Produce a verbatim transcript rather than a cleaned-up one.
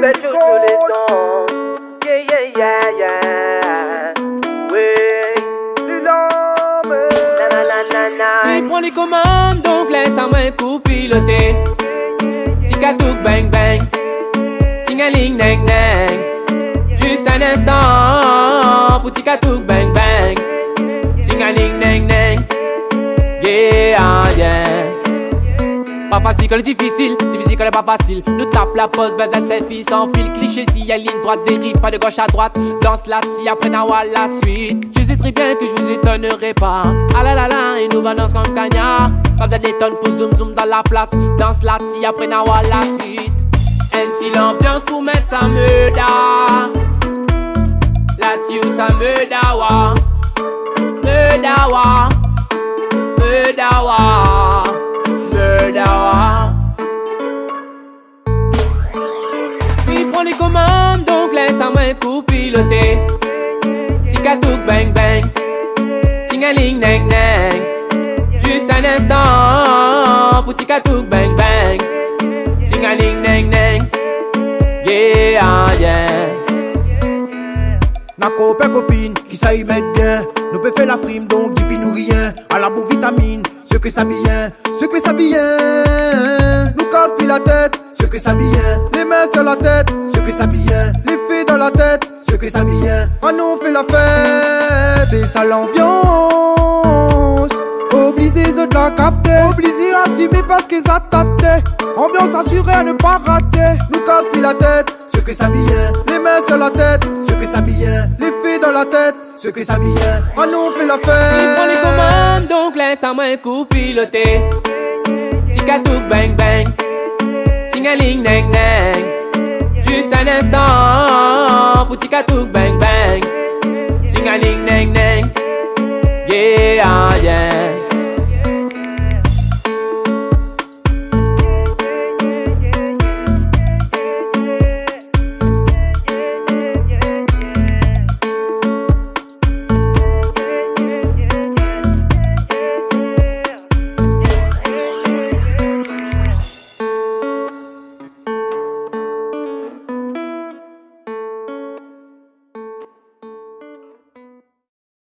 Belle chose tous les temps. Yeah, yeah, yeah, yeah. Oui, c'est l'homme. Na, na, na, na, na. Il prend les commandes, donc laisse à moi copiloter. Tic-a-touc, bang, bang. Ting-a-ling, nang, nang. Juste un instant pour tic-a-touc, bang, bang. Ting-a-ling, nang, nang. Yeah, yeah. Pas facile quand c'est difficile, difficile quand c'est pas facile. Nous tape la pause, baise un selfie sans fil. Cliché s'il y a ligne droite, dérive pas de gauche à droite. Danse la si après Nawa la suite. Je sais très bien que je vous étonnerai pas. Ah la la la, et nous va danser comme Kanya. Pas besoin d'étonne pour zoom zoom dans la place. Danse la si après Nawa la suite. Ainsi l'ambiance pour mettre sa meuda. La ti ou sa meudawa. Meudawa. Meudawa. Puis prends les commandes, donc laisse à moi copiloter. Tic-a-touc, bang bang. Ting-a-ling, nang nang. Juste un instant pour tic-a-touc, bang bang. Ting-a-ling, nang nang. Yeah, yeah. Ma copain copine qui ça y met bien. Nous peut faire la frime donc du pinourien. À la boue vitamine, ceux que ça bien, ceux que ça bien. Nous casse pis la tête, ceux que ça bien. Les mains sur la tête, ceux que ça bien. Les filles dans la tête, ceux que ça bien. Ah nous fait la fête, c'est ça l'ambiance. Obligez eux de la capter, obligez à assumer parce qu'ils attaquent. Ambiance assurée à ne pas rater. Nous casse pis la tête, ceux que ça bien. Les mains sur la tête, ceux que ça bien. Les filles dans la tête, ceux que ça bien. Ah nous fait la fête. Il prend les commandes, donc laisse à moi copiloter. Tic-a-touc, bang bang. Ting-a-ling, nang nang. Juste un instant pour tic-a-touc, bang bang.